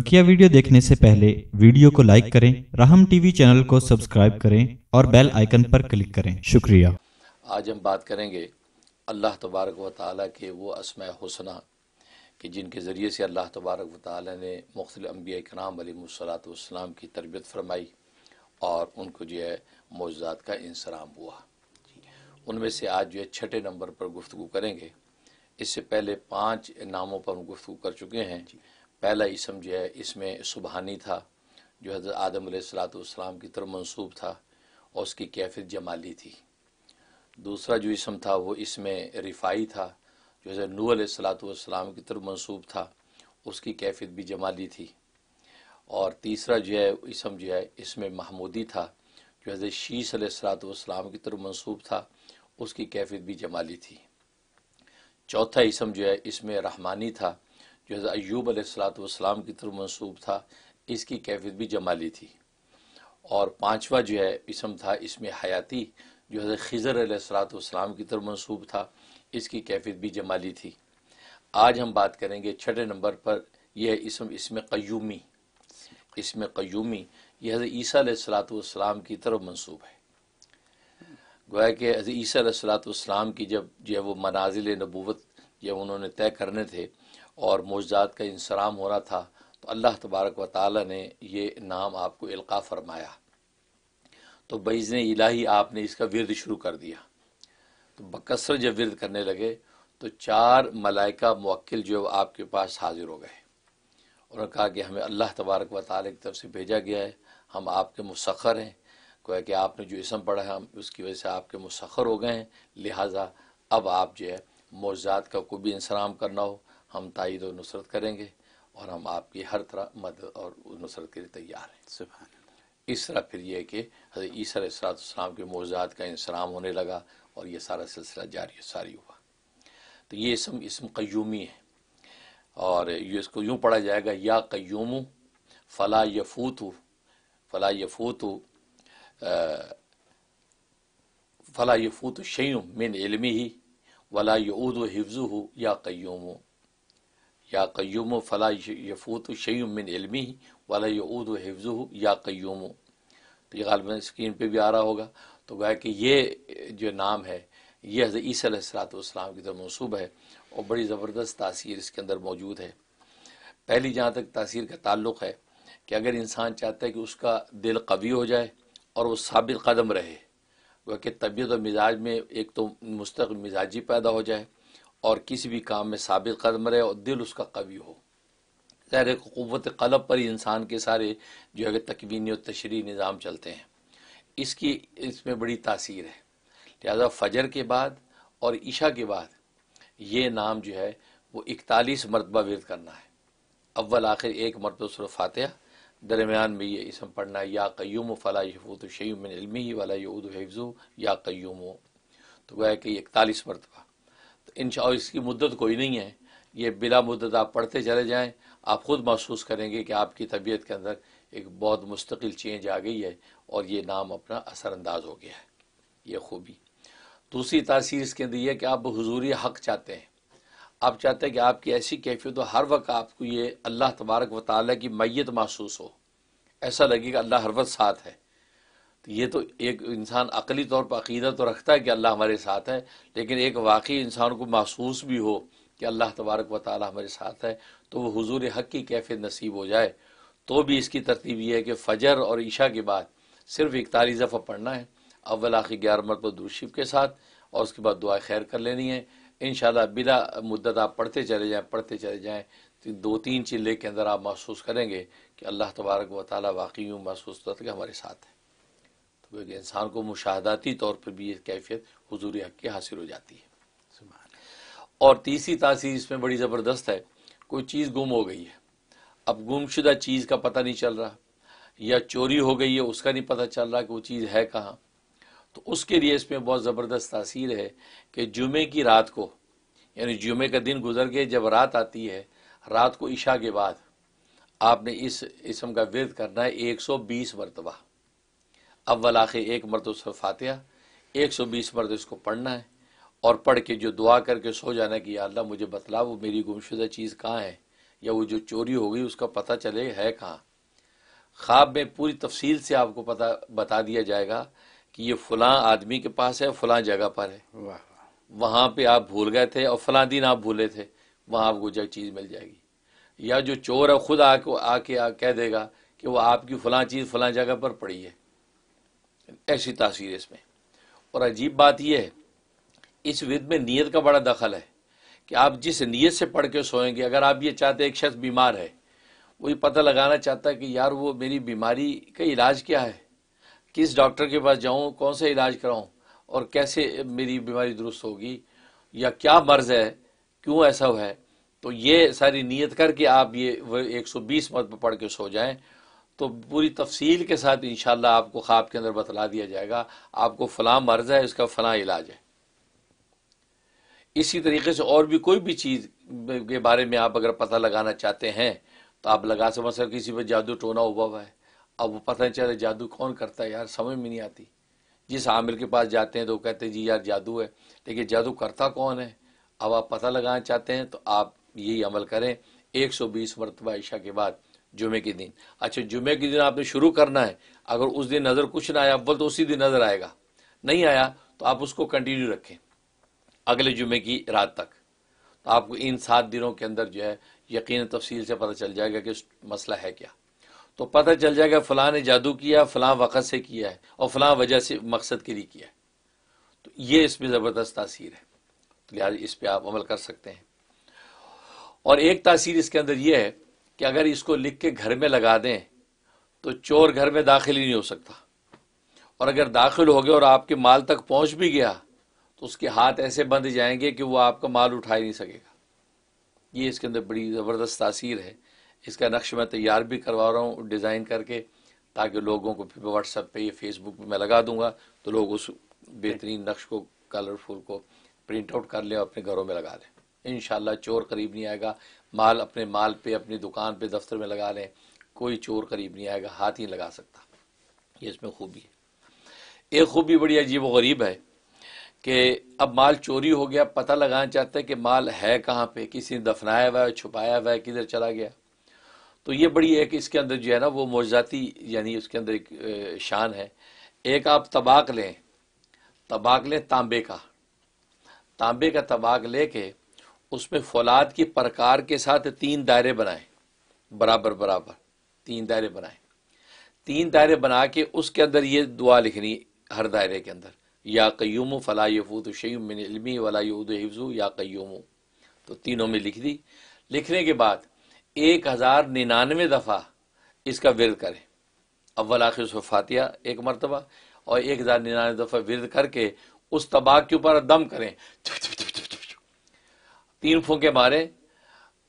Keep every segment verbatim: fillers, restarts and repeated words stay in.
बकिया video देखने से पहले वीडियो को लाइक करें, राहम टीवी चैनल को सब्सक्राइब करें और बेल आइकन पर क्लिक करें। शुक्रिया। आज हम बात करेंगे अल्लाह तबारक व तआला के वो अस्मा हुस्ना कि जिनके ज़रिए से अल्लाह तबारक व तआला ने मुख्तलिफ़ अंबिया इकराम अलैहिमुस्सलातु वस्सलाम की तरबियत फरमाई और उनको जो है मौजूदात का इंसराम हुआ। उनमें से आज जो है छठे नंबर पर गुफ्तगू करेंगे। इससे पहले पाँच नामों पर हम गुफ्तगू कर चुके हैं। पहला इसम जो है इसमें सुबहानी था जो हज़रत आदम अलैहिस्सलातु वस्सलाम की तरफ मंसूब था और उसकी कैफियत जमाली थी। दूसरा जो इसम था वो इसमें रिफाई था जो हज़रत नूह अलैहिस्सलातु वस्सलाम की तरफ मंसूब था, उसकी कैफियत भी जमाली थी। और तीसरा जो है इसम जो है इसमें महमूदी था जो हज़रत शीश अलैहिस्सलातु वस्सलाम की तरफ मंसूब था, उसकी कैफियत भी जमाली थी। चौथा इसम जो है इसमें रहमानी था जो हज़रत अय्यूब अलैहिस्सलातु वस्सलाम की तरफ मंसूब था, इसकी कैफियत भी जमाली थी। और पाँचवा जो है इसम था इसमें हयाती जो हज़रत खिज़र अलैहिस्सलातु वस्सलाम की तरफ मंसूब था, इसकी कैफियत भी जमाली थी। आज हम बात करेंगे छठे नंबर पर, यह है इसम इसमें क़य्यूमी। इसमें क़य्यूमी यह हज़रत ईसा अलैहिस्सलातु वस्सलाम की तरफ मंसूब है। गोया कि हज़रत ईसा अलैहिस्सलातु वस्सलाम की जब जो है वो मनाजिल नबूवत जो उन्होंने तय करने थे और मौजूदात का इंसराम हो रहा था तो अल्लाह तबारक व ताला ने ये नाम आपको इल्का फरमाया, तो बइज़्ने इलाही आपने इसका विर्द शुरू कर दिया। तो बकसर जब विर्द करने लगे तो चार मलाइका मुवक्किल जो आपके पास हाजिर हो गए। उन्होंने कहा कि हमें अल्लाह तबारक व ताला की तरफ से भेजा गया है, हम आपके मुसखर हैं। गोया कि आपने जो इसम पढ़ा है हम उसकी वजह से आपके मुसखर हो गए हैं, लिहाजा अब आप जो है मौजूदात का कोई भी इंसराम करना हो हम तायद और नुसरत करेंगे और हम आपकी हर तरह मदद और नुसरत के लिए तैयार हैं। सुभान अल्लाह। इस तरह फिर यह कि हज़रत ईसा अलैहिस्सलातु वस्सलाम के मौजूदात का इंसराम होने लगा और ये सारा सिलसिला जारी सारी हुआ। तो ये इसम इसम क़य्यूमी है और ये इसको यूँ पढ़ा जाएगा या क़य्यूमु फ़ला यफ़ूतु फ़ला यफ़ूतु फ़ला यफ़ूतु शैअुम मिन इल्मिही वला यऊदु हिफ्ज़ुहु या क़य्यूमु या क़य्यूमु फ़ला यफ़ूतु शैअुम मिन इल्मिही वला यऊदु हिफ्ज़ुहु या क़य्यूमु। तो ये ग़ालिबन स्क्रीन पे भी आ रहा होगा। तो गोया कि ये जो नाम है ये हज़रत ईसा अलैहिस्सलातु वस्सलाम की तरफ मंसूब है और बड़ी ज़बरदस्त तासीर इसके अंदर मौजूद है। पहली जहाँ तक तासीर का ताल्लुक़ है कि अगर इंसान चाहता है कि उसका दिल कवी हो जाए और वो साबित कदम रहे, वह कि तबीयत और मिजाज में एक तो मुस्तक़िल मिजाजी पैदा हो जाए और किसी भी काम में साबित कदम रहे और दिल उसका कवी हो। ज़ाहिर है क़ुव्वत क़लब पर ही इंसान के सारे जो है तकवीनी और तशरीह निज़ाम चलते हैं। इसकी इसमें बड़ी तासीर है। लिहाजा फजर के बाद और ईशा के बाद ये नाम जो है वो इकतालीस मरतबा विर्द करना है। अव्वल आखिर एक मरतबा सूरह फातिहा, दरमियान में ये इसम पढ़ना है या क़य्यूमु फ़ला यफ़ूतु शैअुम मिन इल्मिही वला यऊदु हिफ्ज़ुहु या क़य्यूमु। तो गोया कि इकतालीस मरतबा। तो इंशा अल्लाह इसकी मुद्दत कोई नहीं है, ये बिला मुद्दत आप पढ़ते चले जाएँ, आप ख़ुद महसूस करेंगे कि आपकी तबीयत के अंदर एक बहुत मुस्तकिल चेंज आ गई है और ये नाम अपना असरानंदाज हो गया है। ये खूबी। दूसरी तासीर इसके अंदर यह कि आप हुजूरी हक़ चाहते हैं। आप चाहते हैं कि आपकी ऐसी कैफियत हो हर वक्त आपको ये अल्लाह तबारक व तआला की मैयत महसूस हो, ऐसा लगेगा अल्लाह हर वक्त साथ है। तो ये तो एक इंसान अकली तौर पर अक़ीदा तो रखता है कि अल्लाह हमारे साथ है, लेकिन एक वाकई इंसान को महसूस भी हो कि अल्लाह तबारक व तआला हमारे साथ है तो वह हुजूर हक़ की कैफियत नसीब हो जाए। तो भी इसकी तरतीब यह है कि फ़जर और ईशा के बाद सिर्फ इकतालीस दफ़ा पढ़ना है, अव्वल आखिर ग्यारह मरतबा दुरूद शरीफ के साथ, और उसके बाद दुआ खैर कर लेनी है। इंशाल्लाह बिला मुद्दत आप पढ़ते चले जाएँ पढ़ते चले जाएँ तो दो तीन चिल्ले के अंदर आप महसूस करेंगे कि अल्लाह तबारक व तआला वाकई महसूस करता है हमारे साथ है। तो क्योंकि इंसान को मुशाहदाती तौर पर भी ये कैफियत हुजूर हक़ की हासिल हो जाती है। और तीसरी तासीर इसमें बड़ी ज़बरदस्त है, कोई चीज़ गुम हो गई है, अब गुमशुदा चीज़ का पता नहीं चल रहा या चोरी हो गई है उसका नहीं पता चल रहा कि वो चीज़ है कहाँ। तो उसके लिए इसमें बहुत ज़बरदस्त तासीर है कि जुमे की रात को, यानी जुमे का दिन गुजर के जब रात आती है, रात को ईशा के बाद आपने इस इसम का विर्द करना है एक सौ बीस मरतबा। अव्वल आखिर एक मरतबा सूरह फातिहा, एक सौ बीस मरतबा इसको पढ़ना है और पढ़ के जो दुआ करके सो जाना कि या अल्लाह मुझे बतला वो मेरी गुमशुदा चीज़ कहाँ है या वो जो चोरी हो गई उसका पता चले है कहाँ। ख्वाब में पूरी तफसील से आपको पता बता दिया जाएगा कि ये फ़लाँ आदमी के पास है, फ़लाँ जगह पर है, वाह वहाँ पे आप भूल गए थे और फ़लाँ दिन आप भूले थे, वहाँ आपको जो चीज़ मिल जाएगी। या जो चोर है ख़ुद आके आके कह देगा कि वह आपकी फ़लाँ चीज़ फ़लाँ जगह पर पड़ी है। ऐसी तासीर इसमें। और अजीब बात यह है इस विद में नीयत का बड़ा दखल है कि आप जिस नीयत से पढ़ के सोएंगे, अगर आप ये चाहते एक शख्स बीमार है, वही पता लगाना चाहता है कि यार वो मेरी बीमारी का इलाज क्या है, किस डॉक्टर के पास जाऊँ, कौन सा इलाज कराऊँ और कैसे मेरी बीमारी दुरुस्त होगी, या क्या मर्ज़ है, क्यों ऐसा हुआ है। तो ये सारी नीयत करके आप ये एक सौ बीस मरतबा पढ़ के सो जाएँ तो पूरी तफसील के साथ इंशाल्लाह आपको ख्वाब के अंदर बतला दिया जाएगा आपको फ़लाँ मर्ज़ है, इसका फ़लाँ इलाज है। इसी तरीके से और भी कोई भी चीज़ के बारे में आप अगर पता लगाना चाहते हैं तो आप लगा समझ कर किसी पर जादू टोना हुआ हुआ है, अब वो पता नहीं चला जादू कौन करता है, यार समझ में नहीं आती। जिस आमिल के पास जाते हैं तो कहते हैं जी यार जादू है, लेकिन जादू करता कौन है। अब आप पता लगाना चाहते हैं तो आप यही अमल करें एक सौ बीस मरतबा ईशा के बाद जुमे के दिन। अच्छा जुमे के दिन आपने शुरू करना है, अगर उस दिन नज़र कुछ ना आया अव्वल तो उसी दिन नज़र आएगा, नहीं आया तो आप उसको कंटिन्यू रखें अगले जुमे की रात तक। तो आपको इन सात दिनों के अंदर जो है यकीन तफसील से पता चल जाएगा कि मसला है क्या। तो पता चल जाएगा फ़लाँ ने जादू किया, फ़लाँ वक़्त से किया है और फ़लाँ वजह से मकसद के लिए किया है। तो ये इसमें ज़बरदस्त तासीर है, तो लिहाजा इस पर आप अमल कर सकते हैं। और एक तासीर इसके अंदर यह है कि अगर इसको लिख के घर में लगा दें तो चोर घर में दाखिल ही नहीं हो सकता, और अगर दाखिल हो गया और आपके माल तक पहुँच भी गया तो उसके हाथ ऐसे बंध जाएंगे कि वो आपका माल उठा ही नहीं सकेगा। ये इसके अंदर बड़ी ज़बरदस्त तासीर है। इसका नक्श मैं तैयार भी करवा रहा हूँ डिज़ाइन करके, ताकि लोगों को फिर व्हाट्सएप पे या फेसबुक पे मैं लगा दूंगा तो लोग उस बेहतरीन नक्श को कलरफुल को प्रिंट आउट कर लें और अपने घरों में लगा लें। इंशाल्लाह चोर करीब नहीं आएगा, माल अपने माल पे अपनी दुकान पे दफ्तर में लगा लें, कोई चोर करीब नहीं आएगा, हाथ ही लगा सकता। ये इसमें खूबी है। एक खूबी बड़ी अजीब व गरीब है कि अब माल चोरी हो गया, पता लगाना चाहते हैं कि माल है कहाँ पे, किसी ने दफनाया हुआ है, छुपाया हुआ है, किधर चला गया। तो ये बड़ी एक इसके अंदर जो है ना वो मोजाती यानी उसके अंदर एक शान है। एक आप तबाक लें, तबाक लें तांबे का, तांबे का तबाक लेके उसमें फौलाद की प्रकार के साथ तीन दायरे बनाएं, बराबर बराबर तीन दायरे बनाएं। तीन दायरे बना के उसके अंदर ये दुआ लिखनी हर दायरे के अंदर, या क़य्यूमु फ़ला यफ़ूतु शै'युम मिन इल्मी वला यऊदु हिफ्ज़ुहु या क़य्यूमु। तो तीनों में लिख दी। लिखने के बाद एक हज़ार निन्यानवे दफ़ा इसका विर्द करें, अव्वल आखिर सूरह फातिहा एक मरतबा और एक हज़ार निन्यानवे दफ़ा विर्द करके उस तबाक के ऊपर दम करें, तीन फूंके मारें।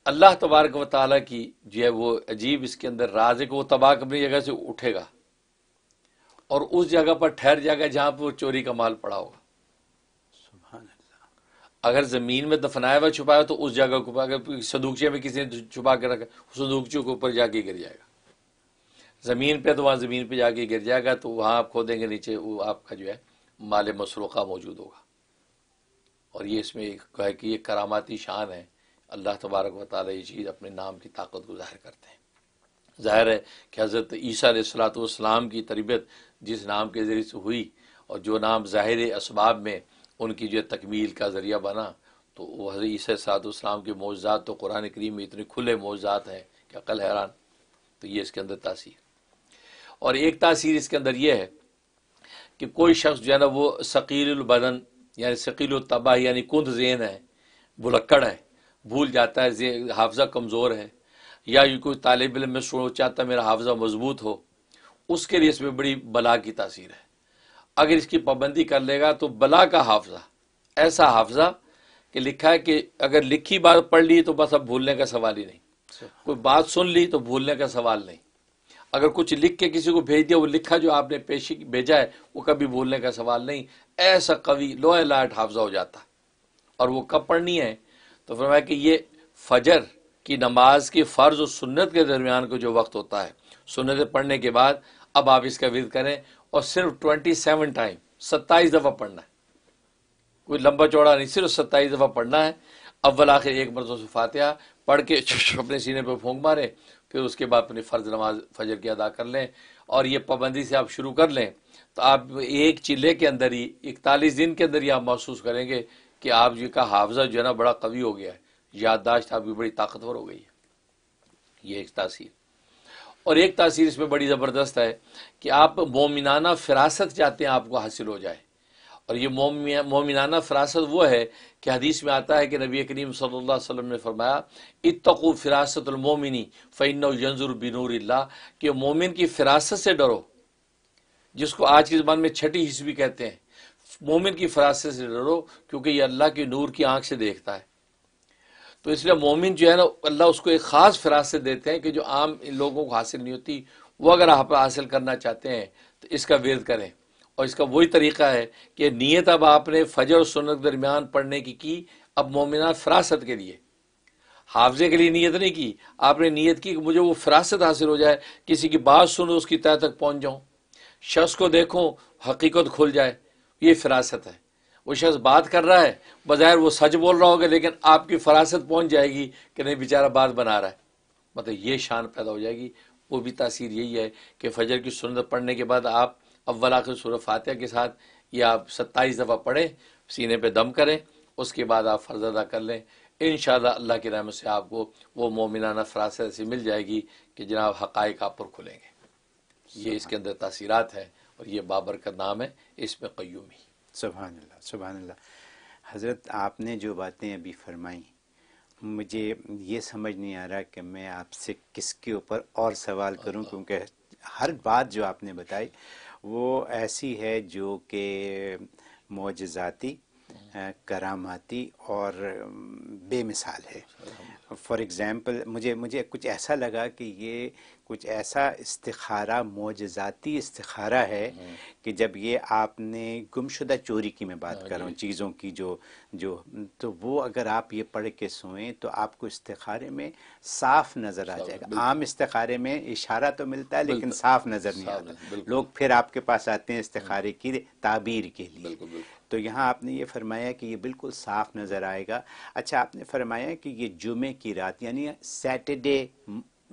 अल्लाह तबारक व तआला की जो है वो अजीब इसके अंदर राज है कि वो तबाक अपनी जगह से उठेगा और उस जगह पर ठहर जाएगा जहाँ पर वो चोरी का माल पड़ा होगा। सुभान अल्लाह। अगर ज़मीन में दफनाया हुआ छुपाया हो तो उस जगह को, अगर संदूकचे में किसी ने छुपा के रखा संदूकचे के ऊपर जाके गिर जाएगा, ज़मीन पे तो वहाँ ज़मीन पे जाके गिर जाएगा, तो वहाँ आप खोदेंगे नीचे वो आपका जो है माल मसरूक़ा मौजूद होगा। और ये इसमें एक कहा कि ये करामाती शान है। अल्लाह तबारक व तआला ये चीज़ अपने नाम की ताकत को ज़ाहिर करते हैं। ज़ाहिर है कि हज़रत ईसा अलैहिस्सलाम की तरबियत जिस नाम के ज़रिए से हुई और जो नाम ज़ाहिर असबाब में उनकी जो तकमील का ज़रिया बना, तो वो हज़रत ईसा अलैहिस्सलाम के मौज़ज़ात तो कुरान करीम में इतने खुले मौज़ज़ात हैं कि अकल हैरान। तो ये इसके अंदर तासीर। और एक तासीर इसके अंदर यह है कि कोई शख्स जो है ना वो सकीलुल बदन यानी सकीलुत तबाह यानी कुंद ज़हन है, भुलक्कड़ है, भूल जाता है, हाफजा कमज़ोर है, या कोई तालिब इल्म में सोच चाहता मेरा हाफजा मजबूत हो, उसके लिए इसमें बड़ी बला की तासीर है। अगर इसकी पाबंदी कर लेगा तो बला का हाफजा, ऐसा हाफजा कि लिखा है कि अगर लिखी बात पढ़ ली तो बस अब भूलने का सवाल ही नहीं, कोई बात सुन ली तो भूलने का सवाल नहीं, अगर कुछ लिख के किसी को भेज दिया, वो लिखा जो आपने पेशी भेजा है वो कभी भूलने का सवाल नहीं, ऐसा कवि लोहे लाट हाफजा हो जाता। और वो कब पढ़नी है तो फरमाया कि ये फजर कि नमाज के फ़र्ज़ और सुन्नत के दरमियान को जो वक्त होता है, सुन्नत पढ़ने के बाद अब आप इसका विर्द करें और सिर्फ सत्ताईस टाइम सत्ताईस दफ़ा पढ़ना है, कोई लंबा चौड़ा नहीं, सिर्फ सत्ताईस दफ़ा पढ़ना है। अव्वल आखिर एक मरतबा फातिहा, पढ़ के अपने सीने पर फूंक मारें, फिर उसके बाद अपनी फ़र्ज़ नमाज फजर की अदा कर लें। और ये पाबंदी से आप शुरू कर लें तो आप एक चिल्ले के अंदर ही इकतालीस दिन के अंदर ही आप महसूस करेंगे कि आप जी का हाफजा जो है ना बड़ा कवी हो गया है, याददाश्त आपकी बड़ी ताकतवर हो गई है। ये एक तासीर, और एक तासीर इसमें बड़ी ज़बरदस्त है कि आप मोमिनाना फ़िरासत चाहते हैं आपको हासिल हो जाए। और ये मोमिनाना फ़िरासत वो है कि हदीस में आता है कि नबी करीम सल्लल्लाहु अलैहि वसल्लम ने फरमाया इत्तक़ू फ़िरासतुल-मोमिनी फ़इन्नहु यंज़ुरु बिनूरिल्लाह, कि मोमिन की फ़िरासत से डरो, जिसको आज की ज़बान में छठी हिस्स भी कहते हैं। मोमिन की फ़िरासत से डरो क्योंकि ये अल्लाह के नूर की आँख से देखता है। तो इसलिए मोमिन जो है ना अल्लाह उसको एक ख़ास फ़िरासत देते हैं कि जो आम लोगों को हासिल नहीं होती, वो अगर आप हासिल करना चाहते हैं तो इसका विर्द करें। और इसका वही तरीका है कि नीयत अब आपने फजर और सुन्नत के दरमियान पढ़ने की की अब मोमिना फ़िरासत के लिए, हाफजे के लिए नीयत नहीं की, आपने नीयत की कि मुझे वो फ़िरासत हासिल हो जाए, किसी की बात सुनो उसकी तह तक पहुँच जाऊँ, शख्स को देखो हकीकत खुल जाए। ये फ़िरासत है। वो शख्स बात कर रहा है, बज़ाहिर वो सच बोल रहा होगा, लेकिन आपकी फ़िरासत पहुँच जाएगी कि नहीं बेचारा बात बना रहा है, मतलब ये शान पैदा हो जाएगी। वो भी तासीर यही है कि फजर की सुन्नत पढ़ने के बाद आप अव्वल आखिर सूरह फातिहा के साथ या आप सत्ताईस दफ़ा पढ़ें, सीने पे दम करें, उसके बाद आप फ़र्ज़ अदा कर लें। इंशाअल्लाह अल्लाह की रहमत से आपको वो मोमिनाना फ़रासत ऐसी मिल जाएगी कि जनाब हक़ाइक़ आप पर खुलेंगे। ये इसके अंदर तासीरात हैं और ये बाबरकत नाम है इसमें क़य्यूमी। सुबहानल्लाह सुबहानल्लाह। हज़रत आपने जो बातें अभी फरमाई, मुझे ये समझ नहीं आ रहा कि मैं आपसे किसके ऊपर और सवाल करूँ, क्योंकि हर बात जो आपने बताई वो ऐसी है जो कि मोजज़ाती, करामाती और बेमिसाल है। फॉर एग्ज़ाम्पल मुझे मुझे कुछ ऐसा लगा कि ये कुछ ऐसा इस्तिखारा, मोजज़ाती इस्तिखारा है कि जब ये आपने गुमशुदा चोरी की मैं बात कर रहा हूँ चीज़ों की जो जो तो वो अगर आप ये पढ़ के सोएं तो आपको इस्तिखारे में साफ नज़र आ जाएगा। आम इस्तिखारे में इशारा तो मिलता है लेकिन साफ नज़र नहीं आता, लोग फिर आपके पास आते हैं इस्तिखारे की ताबीर के लिए। तो यहाँ आपने ये फरमाया कि ये बिल्कुल साफ नज़र आएगा। अच्छा, आपने फरमाया कि ये जुमे की रात यानी सैटरडे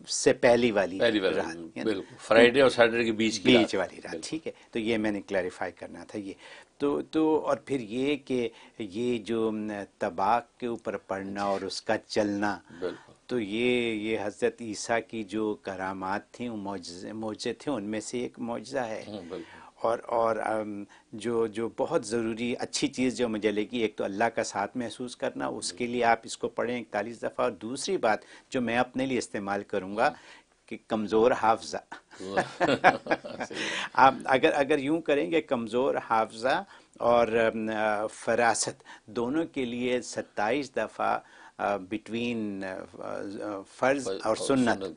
से पहली वाली पहली रात, फ्राइडे और सैटरडे के बीच की बीच वाली रात, ठीक है। तो ये मैंने क्लैरिफाई करना था ये तो तो और फिर ये कि ये जो तबाक के ऊपर पढ़ना और उसका चलना, तो ये ये हज़रत ईसा की जो करामात थी, मोजज़े मोजज़े थे, उनमें से एक मोजज़ा है। और और जो जो बहुत ज़रूरी अच्छी चीज़ जो मुझे लगी, एक तो अल्लाह का साथ महसूस करना, उसके लिए आप इसको पढ़ें इकतालीस दफ़ा। और दूसरी बात जो मैं अपने लिए इस्तेमाल करूँगा कि कमज़ोर हाफजा आप अगर अगर यूँ करेंगे कमज़ोर हाफजा और फ़रासत दोनों के लिए सत्ताईस दफ़ा बिटवीन फ़र्ज और सुन्नत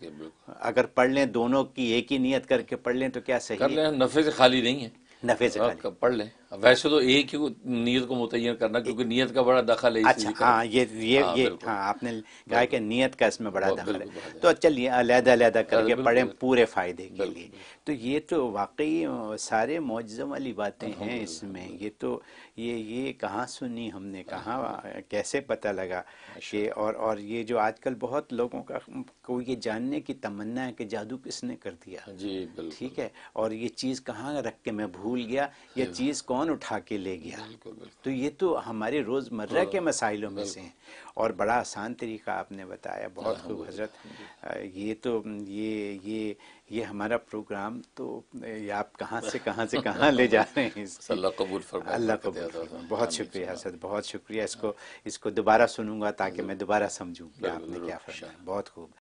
अगर पढ़ लें, दोनों की एक ही नियत करके पढ़ लें तो क्या सही कर लें, नफे से खाली नहीं है, नफे से खाली पढ़ लें। वैसे तो एक ही नीयत को मुतय्यन करना क्योंकि नीयत का बड़ा दखल है। अच्छा, हाँ ये ये ये हाँ आपने कहा कि नीयत का इसमें बड़ा दखल है। तो चलिए अलग-अलग करके पढ़ें पूरे फ़ायदे के लिए। तो ये तो वाकई सारे मौजज़ों वाली बातें हैं इसमें। ये तो ये ये कहाँ सुनी हमने, कहाँ कैसे पता लगा कि और और ये जो आजकल बहुत लोगों का को ये जानने की तमन्ना है कि जादू किसने कर दिया, ठीक है, और ये चीज़ कहाँ रख के मैं भूल गया, यह चीज़ कौन उठा के ले गया। बिल्कुल, बिल्कुल। तो ये तो हमारे रोज़मर्रा के मसाइलों में से हैं और बड़ा आसान तरीका आपने बताया। बहुत खूब हज़रत, ये तो ये ये ये हमारा प्रोग्राम तो ये आप कहाँ से कहाँ से कहाँ ले जा रहे हैं। अल्लाह कबूल फरमाए, अल्लाह कबूल फरमाए। बहुत शुक्रिया हज़रत, बहुत शुक्रिया। इसको इसको दोबारा सुनूंगा ताकि मैं दोबारा समझूँ आपने क्या फरमाया। बहुत खूब।